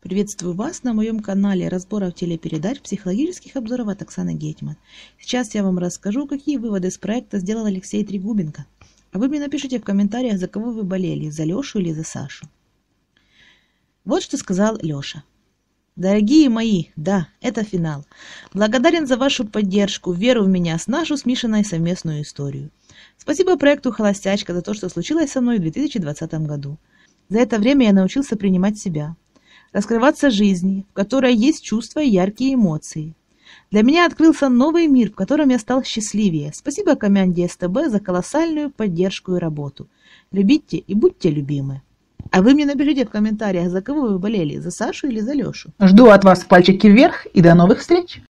Приветствую вас на моем канале разборов телепередач, психологических обзоров от Оксаны Гетьман. Сейчас я вам расскажу, какие выводы из проекта сделал Алексей Тригубенко. А вы мне напишите в комментариях, за кого вы болели, за Лешу или за Сашу. Вот что сказал Леша. Дорогие мои, да, это финал. Благодарен за вашу поддержку, веру в меня, с нашу с Мишиной совместную историю. Спасибо проекту «Холостячка» за то, что случилось со мной в 2020 году. За это время я научился принимать себя, раскрываться жизни, в которой есть чувства и яркие эмоции. Для меня открылся новый мир, в котором я стал счастливее. Спасибо команде СТБ за колоссальную поддержку и работу. Любите и будьте любимы. А вы мне напишите в комментариях, за кого вы болели, за Сашу или за Лешу. Жду от вас пальчики вверх и до новых встреч!